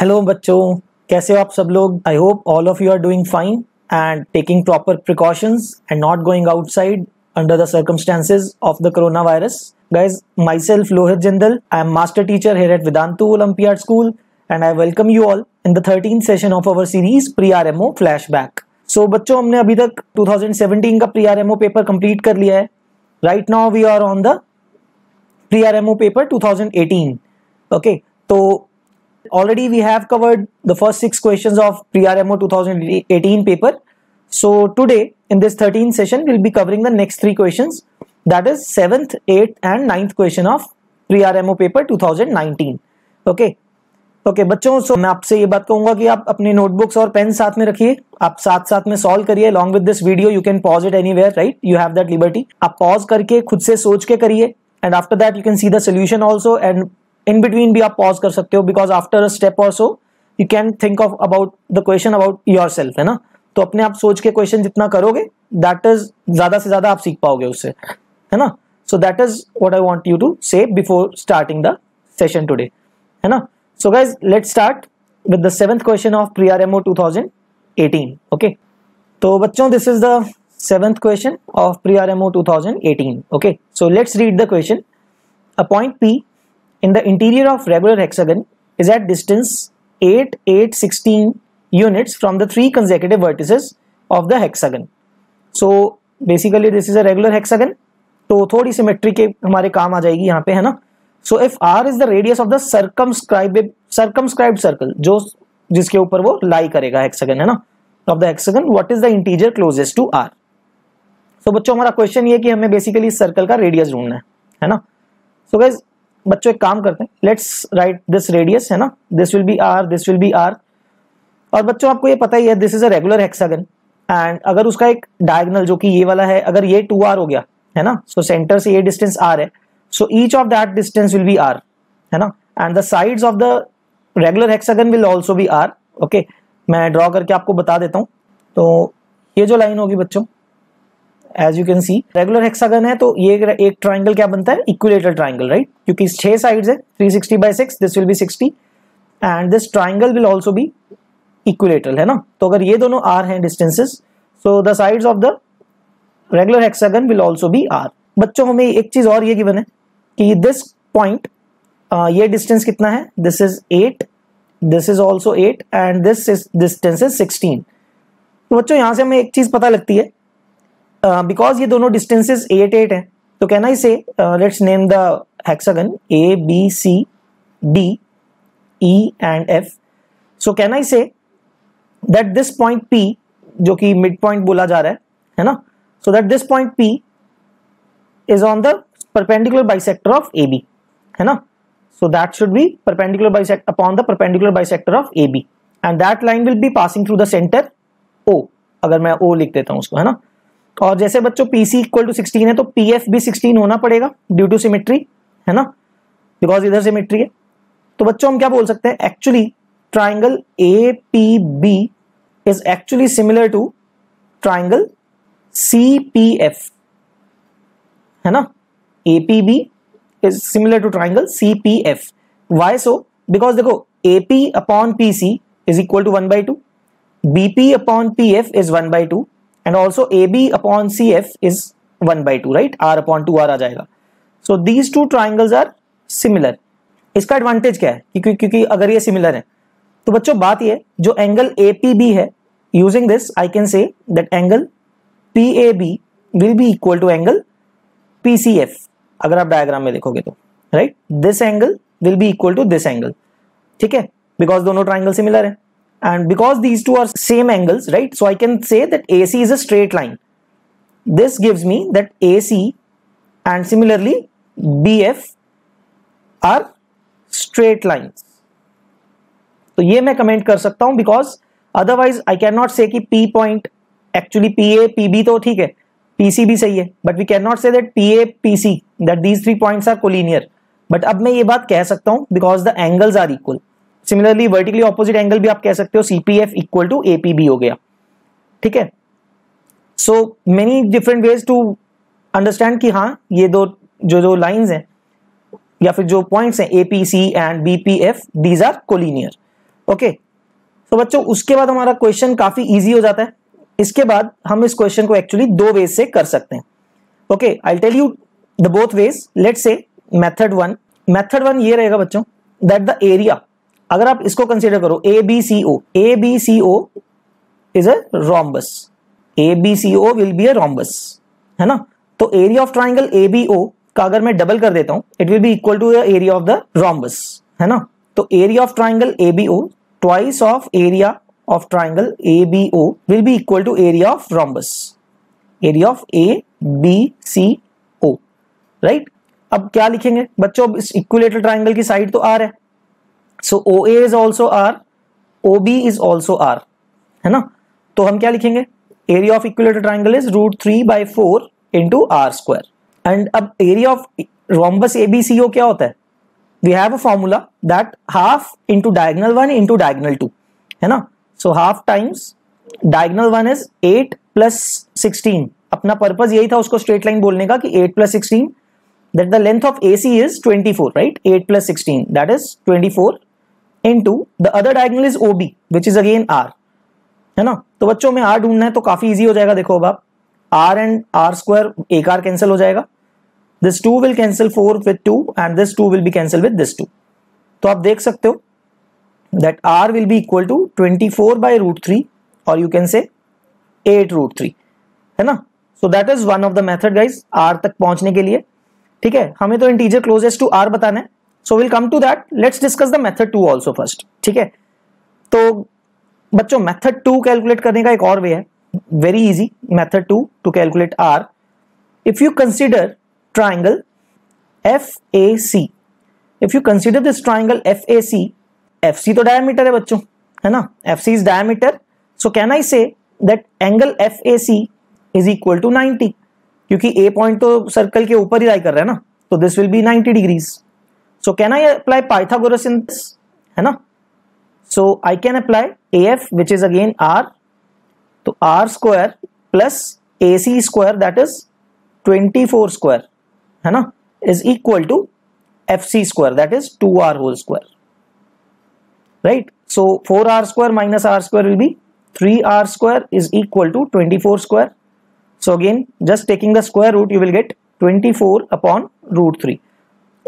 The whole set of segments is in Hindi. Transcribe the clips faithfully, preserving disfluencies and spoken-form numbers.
हेलो बच्चों, कैसे हो आप सब लोग। I hope all of you are doing fine and taking proper precautions and not going outside under the circumstances of the corona virus. Guys, myself Lohit Jindal, I am master teacher here at Vedantu Olympiad school and I welcome you all in the thirteen session of our series pre R M O flashback. So बच्चों, हमने अभी तक टू थाउजेंड सेवेंटीन का pre R M O paper complete कर लिया है। Right now we are on the pre R M O paper two thousand eighteen. Okay, तो already we have covered the first six questions of Pre R M O twenty eighteen paper. So today in this thirteenth session we'll be covering the next three questions, that is seventh, eighth and ninth question of Pre R M O paper twenty nineteen. Okay, okay बच्चों, so मैं आपसे ये बात कहूँगा कि आप अपने notebooks और pens साथ में रखिए, आप साथ साथ में solve करिए। along with this video you can pause it anywhere, right? You have that liberty. आप pause करके खुद से सोच के करिए and after that you can see the solution also and in between भी आप पॉज कर सकते हो, बिकॉज आफ्टर अ स्टेप और so you can think of about the question about yourself, है ना। तो अपने आप सोच के क्वेश्चन जितना करोगे दैट इज ज्यादा से ज्यादा आप सीख पाओगे उससे, है ना। So that is what I want you to say before starting the session today, है ना। So guys, let's start with the seventh question of pre R M O two thousand eighteen. Okay, तो बच्चों this is the seventh question of pre R M O two thousand eighteen. Okay, so let's read the question. A point P in the interior of regular hexagon is at distance eight, eight, sixteen units from the three consecutive vertices of the hexagon. So basically this is a regular hexagon, तो थोड़ी सिमेट्री के हमारे काम आ जाएगी यहाँ पे, है ना। So if R is the radius of the circumscribed circumscribed circle, जो जिसके ऊपर वो lie करेगा hexagon, है ना, of the hexagon, what is the integer closest to R? So बच्चों, हमारा क्वेश्चन ये कि हमें बेसिकली इस सर्कल का रेडियस ढूंढना है, है ना। So guys, बच्चों एक काम करते हैं, लेट्स राइट दिस रेडियस, है ना। This will be R, this will be R. और बच्चों आपको ये पता ही है this is a regular hexagon and अगर उसका एक डायगोनल जो कि ये वाला है, अगर ये टू आर हो गया, है ना, सो so सेंटर से ये डिस्टेंस आर है, so each of that distance will be R, है ना। And the sides of the regular hexagon will also be R. Okay, मैं ड्रॉ करके आपको बता देता हूँ। तो ये जो लाइन होगी बच्चों, as you can see regular hexagon है, तो ये एक ट्राइंगल क्या बनता है, इक्विलेटरल ट्राइंगल, राइट, क्योंकि छह साइड्स है, three sixty by six, this will be sixty and this triangle will also be equilateral, है ना। तो अगर ये दोनों आर हैं distances, so the sides of the regular hexagon will also be R. बच्चों हमें एक चीज और ये गिवन है कि दिस पॉइंट, ये डिस्टेंस कितना है, this is eight, this is also eight and this is distance is sixteen. तो बच्चों यहाँ से हमें एक चीज पता लगती है, बिकॉज uh, ये दोनों डिस्टेंसेस एट एट हैं, तो can I say let's name the hexagon A B C D E and F. So can I say that this point P जो कि मिड पॉइंट बोला जा रहा है, है ना, so that this point P is on the perpendicular bisector of A B, है ना। So that should be perpendicular bisector upon the perpendicular bisector of A B and that line will be passing through the centre O, अगर मैं ओ लिख देता हूँ उसको, है ना। और जैसे बच्चों P C equal to sixteen है, तो P F भी सिक्सटीन होना पड़ेगा ड्यू टू सिमेट्री, है ना, बिकॉज इधर सिमेट्री है। तो बच्चों हम क्या बोल सकते हैं, actually triangle A P B is actually similar to triangle C P F, है ना। A P B is similar to triangle C P F। Why so? Because देखो A P upon P C is equal to one by two, B P upon P F is one by two and also A B upon C F is one by two, right? R upon two R आ जाएगा। So these two triangles are similar. इसका advantage क्या है, क्योंकि क्योंकि अगर ये similar है तो बच्चों बात ये जो angle A P B है, using this I can say that angle P A B will be equal to angle P C F, अगर आप diagram में देखोगे तो, right? This angle will be equal to this angle, ठीक है, because दोनों triangle similar है। And because these two are same angles, right? So I can say that A C is a straight line. This gives me that A C and similarly B F are straight lines. तो ये मैं कमेंट कर सकता हूँ, because otherwise I cannot say कि P point actually P A P B तो ठीक है, P C भी सही है, but we cannot say that P A P C that these three points are collinear. But अब मैं ये बात कह सकता हूँ because the angles are equal. Similarly vertically opposite angle भी आप कह सकते हो C P F equal to A P B हो गया, ठीक है। So many different ways to understand कि हाँ ये दो जो जो लाइंस हैं या फिर जो पॉइंट्स हैं A P C and B P F, these are collinear. Okay तो बच्चों उसके बाद हमारा क्वेश्चन काफी इजी हो जाता है। इसके बाद हम इस क्वेश्चन को एक्चुअली दो वेज से कर सकते हैं। Okay I tell you the both ways. Let's say method one, method one ये रहेगा बच्चों दैट द एरिया, अगर आप इसको कंसीडर करो A B C O, A B C O is a rhombus, A B C O will be a rhombus है ना। तो area of triangle A B O का अगर मैं डबल कर देता हूं it will be equal to the area of the rhombus है ना। तो area of triangle A B O twice of area of triangle A B O will be equal to area of rhombus, area of A B C O right. अब क्या लिखेंगे बच्चों, अब इस इक्विलेटरल ट्राइंगल की साइड तो आर है, so O A is also R, O B is also R है ना। तो हम क्या लिखेंगे, area of equilateral triangle is root three by four into R square. And अब area of rhombus A B C O क्या होता है, we have a formula that half into diagonal one into diagonal two है ना। So half times diagonal one is eight plus sixteen, अपना पर्पज यही था उसको स्ट्रेट लाइन बोलने का कि eight plus sixteen that the length of A C is twenty-four, right? eight plus sixteen, that is twenty-four into the other diagonal is O B, which is again R, है ना। तो बच्चों में R ढूंढना है तो काफी इजी हो जाएगा। देखो अब आप R and R square एक R cancel हो जाएगा, this two will cancel four with two and this two will be cancel with this two। तो आप देख सकते हो that R will be equal to twenty-four by root three or you can say eight root three, है ना। So that is one of the method guys, R तक पहुंचने के लिए। ठीक है, हमें तो इंटीजर क्लोजेस्ट टू आर बताना है, so will come to that. Let's discuss the method two also first. ठीक है, तो बच्चों मेथड टू कैलकुलेट करने का एक और वे है, very easy method to to calculate R. If you consider triangle F A C, if you consider this triangle F A C, F C तो डायमीटर है बच्चों है ना, F C is diameter. So can I say that angle F A C is equal to ninety, क्योंकि ए पॉइंट तो सर्कल के ऊपर ही लाई कर रहा है ना, तो this will be ninety degrees. So can I apply Pythagoras in this है ना, so I can apply A F which is again R, तो R square plus A C square that is twenty four square है ना is equal to F C square that is two R whole square right. So four R square minus R square will be three R square is equal to twenty four square. So again, just taking the square root, you will get twenty-four upon root three,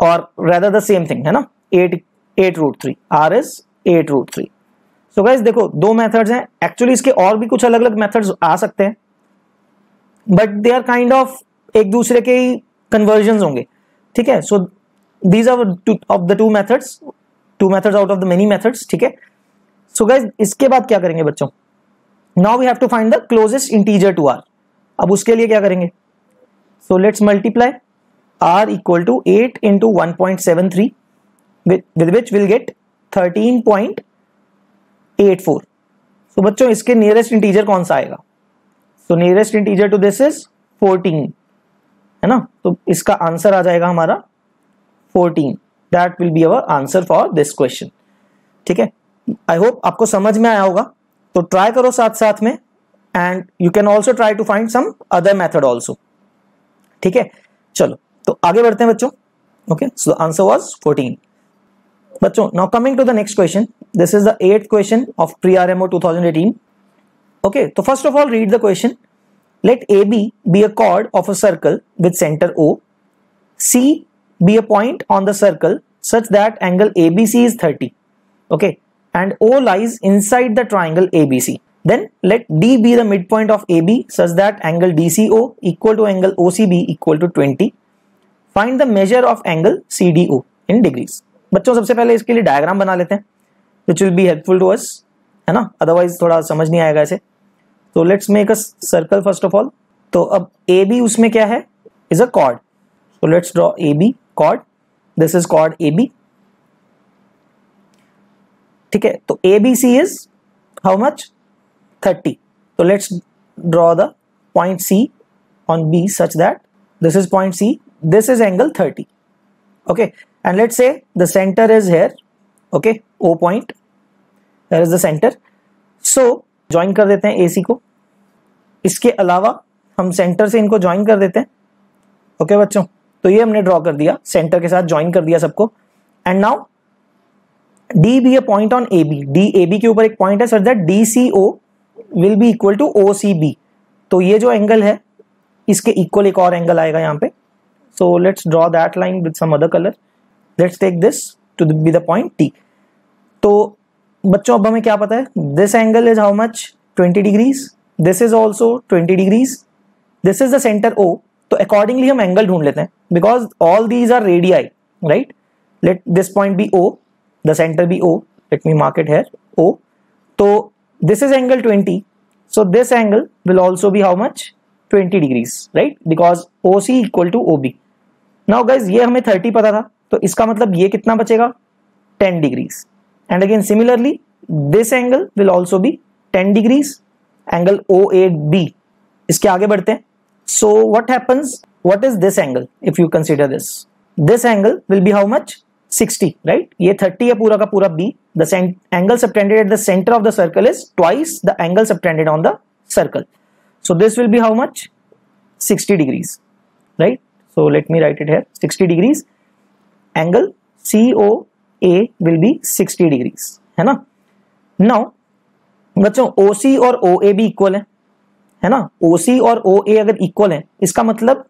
or rather the same thing, है ना? eight, eight root three. R is eight root three. So guys, देखो दो methods हैं. Actually इसके और भी कुछ अलग-अलग methods आ सकते हैं, but they are kind of एक दूसरे के ही conversions होंगे. ठीक है? So these are two of the two methods, two methods out of the many methods. ठीक है? So guys, इसके बाद क्या करेंगे बच्चों? Now we have to find the closest integer to R. अब उसके लिए क्या करेंगे, so let's multiply R equal to eight into one point seven three with which will get thirteen point eight four. So बच्चों इसके नियरेस्ट इंटीजर कौन सा आएगा, so nearest integer to this is fourteen है ना, तो इसका आंसर आ जाएगा हमारा fourteen, that will be our answer for this question. ठीक है, आई होप आपको समझ में आया होगा। तो ट्राई करो साथ साथ में and you can also try to find some other method also. ठीक है, चलो तो आगे बढ़ते हैं बच्चों। Okay so answer was fourteen. बच्चों now coming to the next question, this is the eighth question of pre RMO two thousand eighteen. Okay तो first of all read the question. Let A B be a chord of a circle with centre O, C be a point on the circle such that angle A B C is thirty, okay, and O lies inside the triangle A B C. Then let D be the midpoint of A B such that angle D C O equal to angle O C B equal to twenty. Find the measure of angle C D O in degrees. बच्चों सबसे पहले इसके लिए डायग्राम बना लेते हैं, which will be helpful to us, है ना? Otherwise थोड़ा समझ नहीं आएगा ऐसे। So let's make a circle first of all. तो अब A B उसमें क्या है? Is a chord. So let's draw A B chord. This is chord A B. ठीक है, तो A B C is how much? thirty. So let's draw the point C on B such that this is point C, this is angle thirty. Okay, and let's say the center is here. Okay, O point. There is the center. So join कर देते हैं A C को. इसके अलावा हम center से इनको join कर देते हैं. Okay बच्चों, तो ये हमने draw कर दिया, center के साथ join कर दिया सबको. And now D B A point on A B, D A B के ऊपर एक पॉइंट है sir, that D C O will be equal to O C B. तो ये जो एंगल है इसके इक्वल एक और एंगल आएगा यहाँ पे। So let's draw that line with some other colour, let's take this to be the point T. तो बच्चों अब हमें क्या पता है, this angle is how much, twenty degrees, this is also twenty degrees, this is the centre O. तो अकॉर्डिंगली हम एंगल ढूंढ लेते हैं, because all these are radii, right. Let this point be O, the centre be O, let me mark it here O. तो this is angle twenty, so this angle will also be how much, twenty degrees, right, because O C equal to O B. Now guys ये हमें थर्टी पता था, तो इसका मतलब ये कितना बचेगा, ten degrees. And again similarly this angle will also be ten degrees, angle O A B. इसके आगे बढ़ते हैं। So what happens? What is this angle? If you consider this, this angle will be how much? sixty, right? ये thirty है पूरा का पूरा B. The angle subtended at the center of the circle is twice the angle subtended on the circle. So this will be how much? sixty degrees, right? So let me write it here. sixty degrees. Angle C O A will be sixty degrees, है ना? Now, बच्चों O C और O A भी equal है, है ना। O C और O A अगर इक्वल हैं, इसका मतलब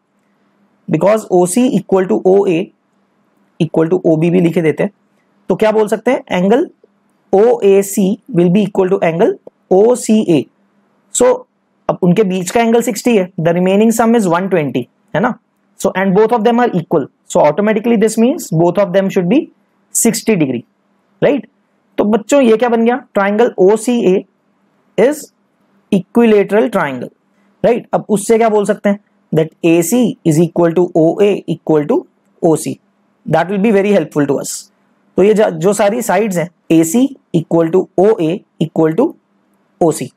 because O C equal to O A equal to O B भी लिखे देते हैं, तो क्या बोल सकते हैं, angle O A C will be equal to angle O C A। So अब उनके बीच का एंगल सिक्सटी है, the remaining sum is one twenty, है ना। So and both of them are equal, so automatically this means both of them should be sixty degree, right. तो बच्चों ये क्या बन गया, triangle O C A is equilateral triangle, right. अब उससे क्या बोल सकते हैं, that A C is equal to O A equal to O C, that will be very helpful to us. तो ये जो सारी साइड्स हैं, A C equal to O A equal to O C।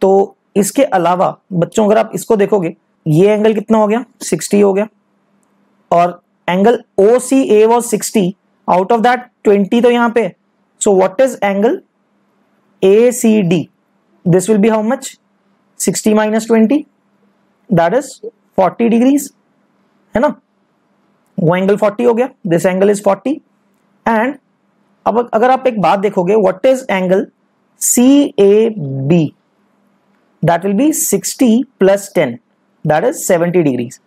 तो इसके अलावा बच्चों अगर आप इसको देखोगे, ये एंगल कितना हो गया, सिक्सटी हो गया, और angle O C A was sixty, out of that twenty तो यहाँ पे। So what is angle A C D? This will be how much? sixty minus twenty, that is forty degrees, है ना। वो एंगल forty हो गया, this angle is forty। And अब अगर आप एक बात देखोगे, what is angle C A B? That will be sixty plus ten, that is seventy degrees।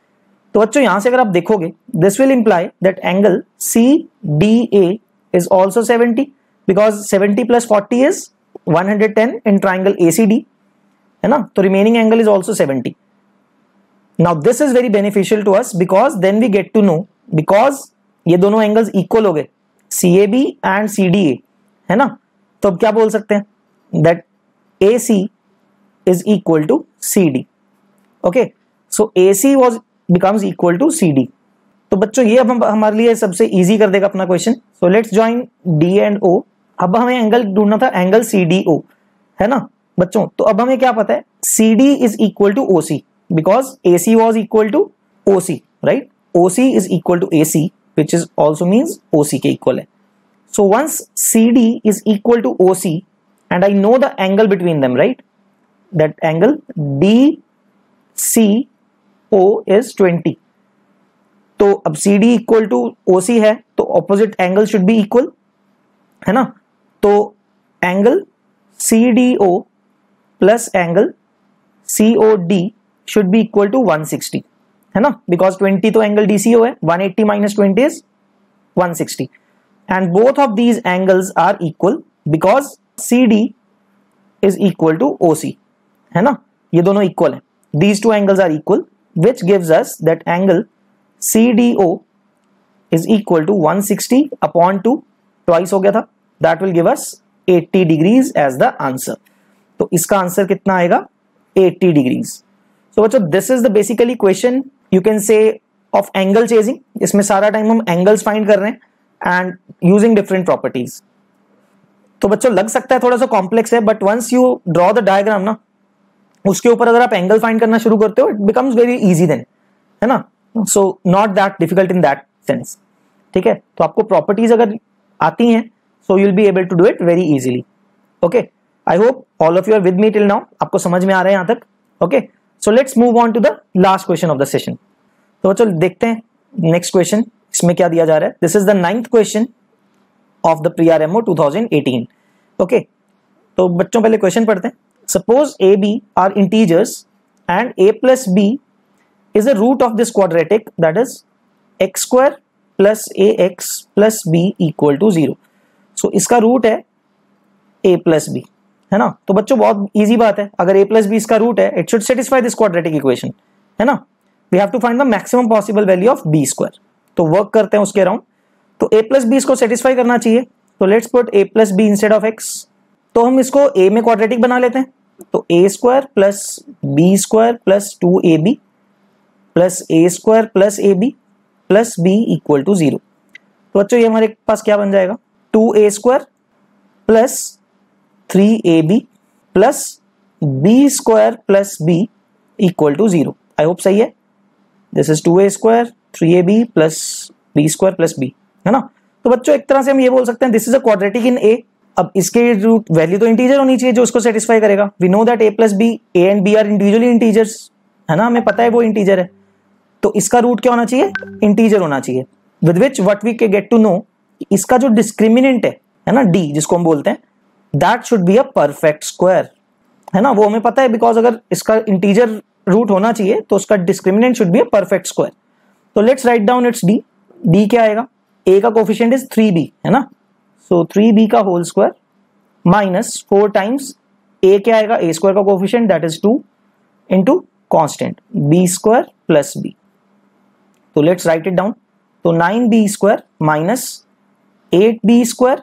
तो बच्चों यहाँ से अगर आप देखोगे, this will imply that angle C D A is also seventy, because seventy plus forty is one hundred ten in triangle A C D, है ना। तो remaining angle is also seventy. Now this is very beneficial to us because then we get to know, because ये दोनों angles equal हो गए, C A B and C D A, है ना। तो अब क्या बोल सकते हैं, that A C is equal to C D, okay? So A C was becomes equal to C D. तो बच्चों ये अब हम हमारे लिए सबसे easy कर देगा अपना question. So let's join D and O. अब हमें एंगल ढूंढना था, एंगल C D O, है ना बच्चों। तो अब हमें क्या पता है, C D is equal to O C, because A C was equal to O C, right. O C is equal to A C, which is also means O C के इक्वल है। So once C D is equal to O C and I know the angle between them, right, that angle D C O is twenty. तो अब C D equal to O C है, तो opposite angle should be equal, है ना। तो angle C D O plus angle C O D should be equal to one sixty, है ना, बिकॉज ट्वेंटी तो एंगल D C O है, one eighty minus twenty is one sixty, and both of these angles are equal because C D is equal to O C, है ना। ये दोनों इक्वल हैं, these two angles are equal, which gives us that angle C D O is equal to one sixty upon two, twice हो गया था, that will give us eighty degrees as the answer. तो इसका आंसर कितना आएगा, eighty degrees. So बच्चों this is the basically question you can say of angle chasing. इसमें सारा टाइम हम angles find कर रहे हैं and using different properties. तो बच्चों लग सकता है थोड़ा सा complex है, but once you draw the diagram ना, उसके ऊपर अगर आप angle find करना शुरू करते हो, it becomes very easy then, है ना। So not that difficult in that sense. ठीक है, तो आपको properties अगर आती हैं, so you'll be able to do it very easily. Okay, I hope all of you are with me till now. आपको समझ में आ रहा है यहाँ तक? Okay, so let's move on to the last question of the session. तो चलो देखते हैं next question, इसमें क्या दिया जा रहा है. This is the ninth question. Of the pre RMO two thousand eighteen. Okay, तो बच्चों पहले क्वेश्चन पढ़ते हैं। Suppose A B are integers and A plus B is the root of this quadratic, that is x square plus A x plus B equal to zero. So इसका रूट है ए प्लस बी, है ना। तो बच्चों बहुत ईजी बात है, अगर ए प्लस बी इसका रूट है it should satisfy this quadratic equation, है ना। We have to find the maximum possible value of B square, तो वर्क करते हैं उसके अराउंड। तो ए प्लस बी इसको सेटिस्फाई करना चाहिए, तो let's put A plus B instead of x. तो हम इसको ए में क्वाड्रेटिक बना लेते हैं, तो ए square plus B square plus two A B plus A square plus A B plus B equal to zero. तो बच्चों ये हमारे पास क्या बन जाएगा, two A square plus three A B plus B square plus B equal to zero. I hope सही है। This is two A square three A B plus B square plus B, है ना। तो बच्चों एक तरह से हम ये बोल सकते हैं this is a quadratic in A. अब इसके रूट वैल्यू तो इंटीजर होनी चाहिए जो उसको सेटिस्फाई करेगा। We know that A plus B, A and B are individually integers, है ना, हमें पता है वो इंटीजर है। तो इसका रूट क्या होना चाहिए, इंटीजर होना चाहिए। With which what we can get to know इसका जो डिस्क्रिमिनेंट है, है ना, डी जिसको हम बोलते हैं, that should be a perfect square, है ना। वो हमें पता है बिकॉज अगर इसका इंटीजर रूट होना चाहिए तो उसका discriminant should be a perfect square. तो let's write down its D. D क्या आएगा, ए का कोफिशिएंट इज थ्री बी, है ना। सो थ्री बी का whole square minus four times A क्या आएगा, ए स्क्वायर का coefficient that is two into constant B square plus B. तो लेट्स राइट इट डाउन। तो nine B square minus eight B square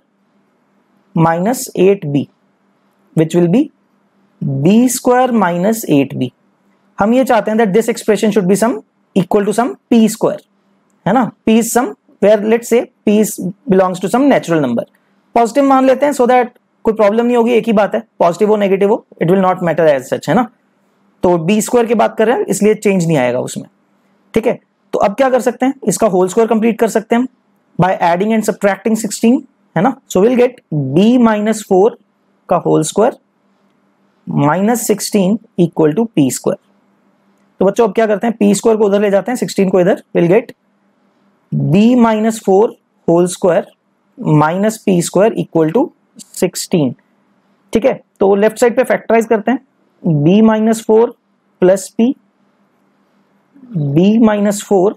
minus eight B which will be B square minus eight B. हम ये चाहते हैं that this expression should be some equal to some P square, है ना। P is somewhere let's say P belongs to some natural number. Positive मान लेते हैं सो दैट कोई प्रॉब्लम नहीं होगी, एक ही बात है पॉजिटिव हो नेगेटिव हो it will not matter as such, है ना। तो बी स्क्वायर की बात कर रहे हैं इसलिए चेंज नहीं आएगा उसमें, ठीक है। तो अब क्या कर सकते हैं, इसका होल स्क्वायर कंप्लीट कर सकते हैं by adding and subtracting sixteen, है ना। So will get B minus four का whole square minus sixteen equal to P square. तो बच्चों अब क्या करते हैं, पी स्क्वायर को उधर ले जाते हैं, सिक्सटीन को इधर, will get B minus four whole square minus P square equal to sixteen, ठीक है। तो लेफ्ट साइड पे फैक्टराइज करते हैं, B minus four plus P, B minus four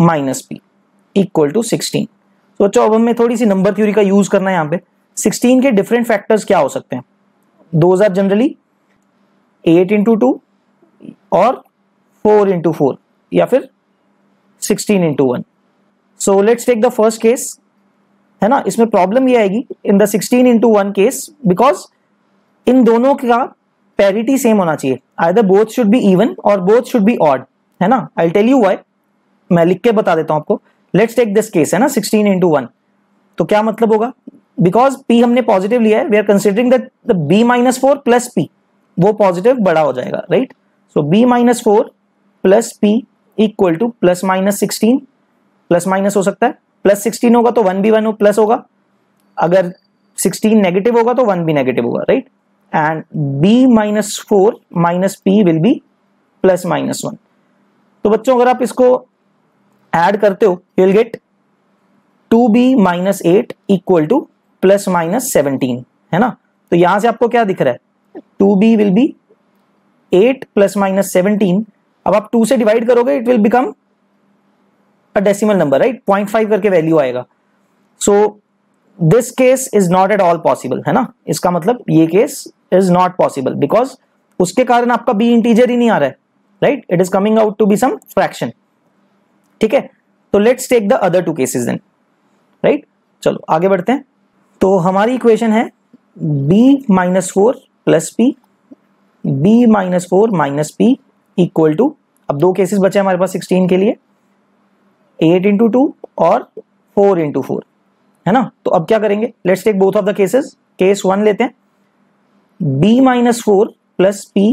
minus P equal to sixteen. तो बच्चों अब हमें थोड़ी सी नंबर थ्योरी का यूज करना है यहाँ पे। सिक्सटीन के डिफरेंट फैक्टर्स क्या हो सकते हैं, those are generally eight into two और फोर इंटू फोर या फिर sixteen into one. So let's take the first case, है ना। इसमें प्रॉब्लम ये आएगी in the sixteen into one case because इन दोनों का पैरिटी सेम होना चाहिए, either both should be even और बोथ शुड बी ऑड, है ना। आई टेल यू व्हाई, मैं लिख के बता देता हूं आपको। लेट्स टेक दिस केस, है ना, सिक्सटीन इंटू वन। तो क्या मतलब होगा, बिकॉज पी हमने पॉजिटिव लिया है, we are considering that the B minus four plus P वो पॉजिटिव बड़ा हो जाएगा, right. So B minus four plus P equal to plus minus sixteen, plus minus हो सकता है, प्लस सिक्सटीन होगा तो वन भी वन प्लस होगा, अगर सिक्सटीन नेगेटिव होगा तो वन भी नेगेटिव होगा, right. And b minus four minus P will be plus minus one. तो बच्चों अगर आप इसको ऐड करते हो you will get two B minus eight equal to plus minus seventeen, है ना। तो यहां से आपको क्या दिख रहा है, two B will be eight plus minus seventeen. अब आप टू से डिवाइड करोगे it will become a decimal number, right, point five करके वैल्यू आएगा। So this case is not at all possible, है ना। इसका मतलब ये case is not possible because उसके कारण आपका बी इंटीजर ही नहीं आ रहा है, right, it is coming out to be some fraction, ठीक है। तो let's take the other two cases then, right. चलो आगे बढ़ते हैं। तो हमारी इक्वेशन है b minus four plus P, B minus four minus P equal to, अब दो केसेस बचे हमारे पास सिक्सटीन के लिए, एट इंटू टू और फोर इंटू फोर, है ना। तो अब क्या करेंगे, let's take both of the cases. Case one लेते हैं, b minus four plus P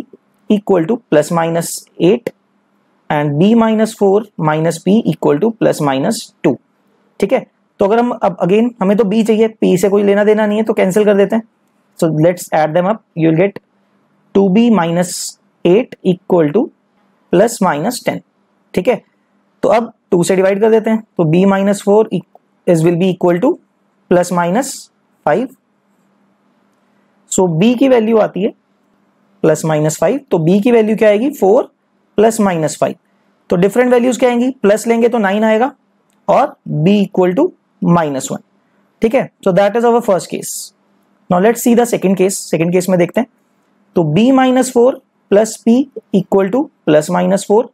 equal to plus minus eight and b minus four minus P equal to plus minus two, ठीक है। तो अगर हम अब अगेन हमें तो b चाहिए, p से कोई लेना देना नहीं है तो कैंसिल कर देते हैं। So let's add them up, you will get two B minus eight equal to plus minus ten, ठीक है। तो अब टू से डिवाइड कर देते हैं, तो b minus four is will be equal to plus minus five. So b की वैल्यू आती है प्लस माइनस फाइव, तो b की वैल्यू क्या आएगी फोर प्लस माइनस फाइव. तो डिफरेंट वैल्यूज क्या आएंगी, प्लस लेंगे तो नाइन आएगा और b equal to minus one. ठीक है, so that is our first case. Now let's see the second case. Second case में देखते हैं तो b minus four plus P equal to plus minus four.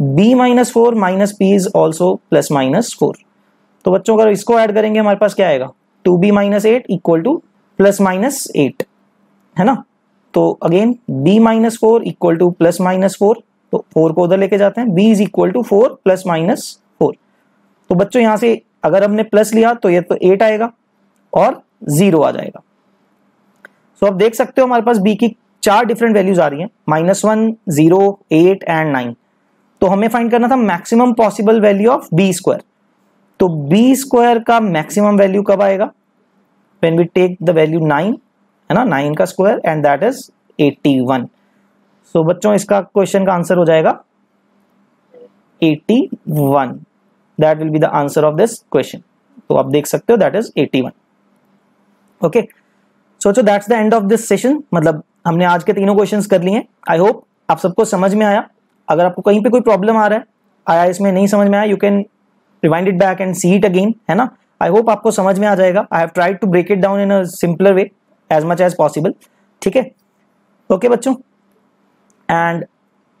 B minus four minus P is also plus minus four. तो बच्चों अगर इसको ऐड करेंगे हमारे पास क्या आएगा, two B minus eight equal to plus minus eight, है ना. तो again b minus four equal to plus minus four, तो फोर को उधर लेके जाते हैं, b is equal to four plus minus four. तो बच्चों यहाँ से अगर हमने प्लस लिया तो ये तो एट आएगा और जीरो आ जाएगा. सो so, आप देख सकते हो हमारे पास b की चार डिफरेंट वैल्यूज आ रही हैं, minus one, zero, eight and nine. तो हमें फाइंड करना था maximum possible value of B square. तो बी स्क्वायर का मैक्सिमम वैल्यू कब आएगा, when we take the value nine, है ना, नाइन का square and that is eighty one. So बच्चों इसका क्वेश्चन का आंसर हो जाएगा eighty one. That will be the answer of this question. तो आप देख सकते हो that is eighty one. Okay, so so that's the end of this session. मतलब हमने आज के तीनों क्वेश्चंस कर लिए हैं. आई होप आप सबको समझ में आया. अगर आपको कहीं पे कोई प्रॉब्लम आ रहा है, आया इसमें नहीं समझ में आया, you can rewind it back and see it again, है ना. आई होप आपको समझ में आ जाएगा. I have tried to break it down in a simpler way as much as possible. ठीक है, ओके बच्चों. एंड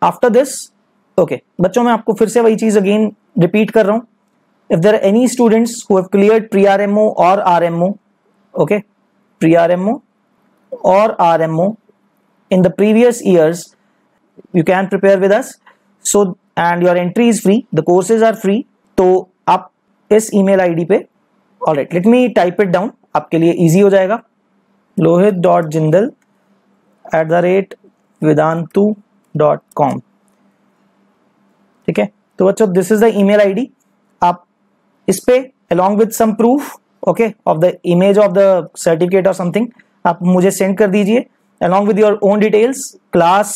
आफ्टर दिस, ओके बच्चों, मैं आपको फिर से वही चीज अगेन रिपीट कर रहा हूँ. If there are any students who have cleared pre R M O और R M O, okay, pre R M O और R M O in the previous years, you can prepare with us. So and your entry is free. The courses are free. तो आप इस email I D पे, alright, let me type it down. आपके लिए easy हो जाएगा. Lohit dot Jindal at the rate Vedantu dot com. ठीक है, तो बच्चों this is the email I D. आप इस पे along with some proof, okay, of the image of the certificate or something, आप मुझे send कर दीजिए. Along with your own details, class,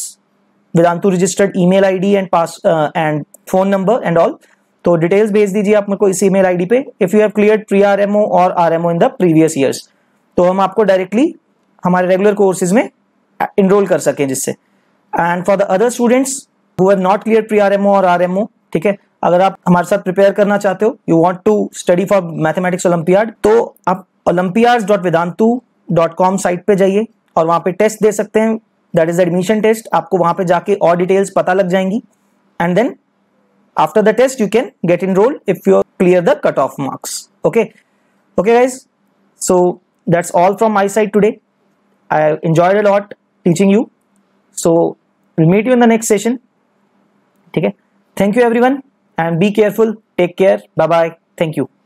Vedantu registered email I D and pass uh, and phone number and all. तो details भेज दीजिए आप मेरे को इस email I D पे. If you have cleared pre R M O or R M O in the previous years, तो हम आपको directly हमारे regular courses में enroll कर सकें जिससे. And for the other students who have not cleared pre R M O or R M O, ठीक है, अगर आप हमारे साथ prepare करना चाहते हो, you want to study for Mathematics Olympiad, तो आप olympiads dot vedantu dot com site पे जाइए और वहाँ पे टेस्ट दे सकते हैं. That is admission test. आपको वहाँ पे जाके और डिटेल्स पता लग जाएंगी. And then after the test you can get enrolled if you clear the cut off marks. Okay, okay guys, so that's all from my side today. I enjoyed a lot teaching you. So will meet you in the next session. ठीक है, thank you everyone and be careful. Take care, bye bye, thank you.